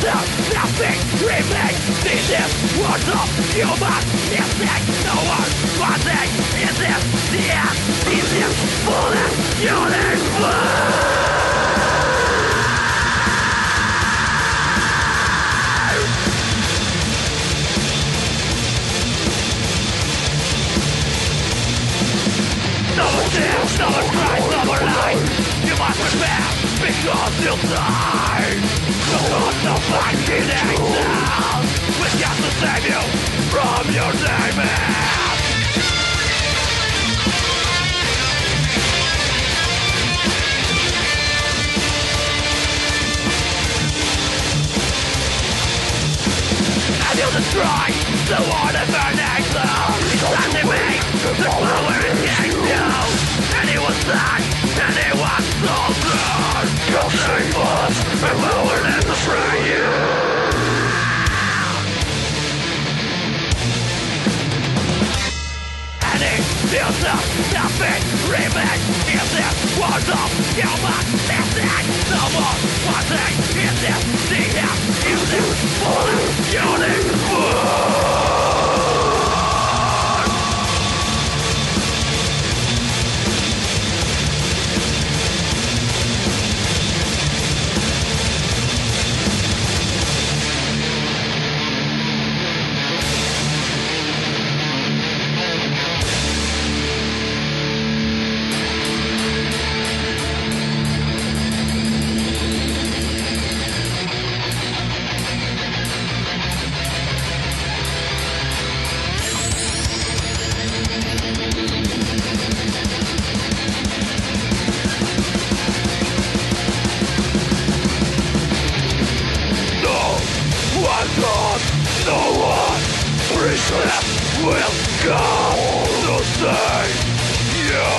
There's nothing remains in this world of human instinct. No one funding. Is this the end? Is this fullest universe? No cries, no more lies. You must prepare because you'll die. No one, no fucking exile. We got to save you from your nightmare. And you destroy the world of an exile. Animate the power it takes you. Anyone's life, anyone's soul gone. You'll save us, and we will not betray you. And it feels up, nothing remains. Is this world of human instinct? No more wanting. Is this the end? Is this fullest universe? Will come to save you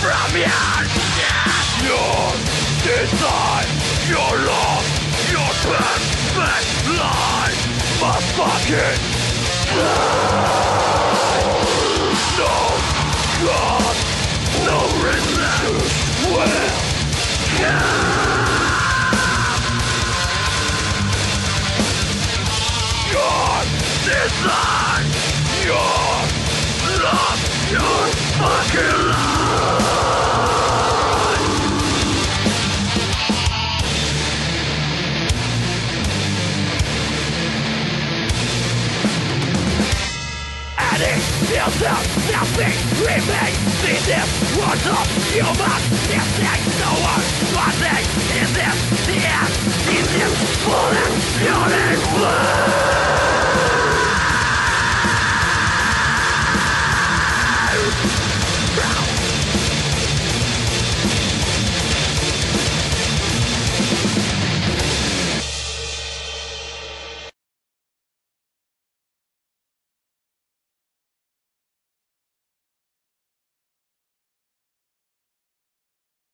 from your death. Your design, your love, your perfect life must fucking die. No God, no relent will come. Your design, your love, your fucking life. And it feels up, nothing remains in this world of human instinct. No one wanting in this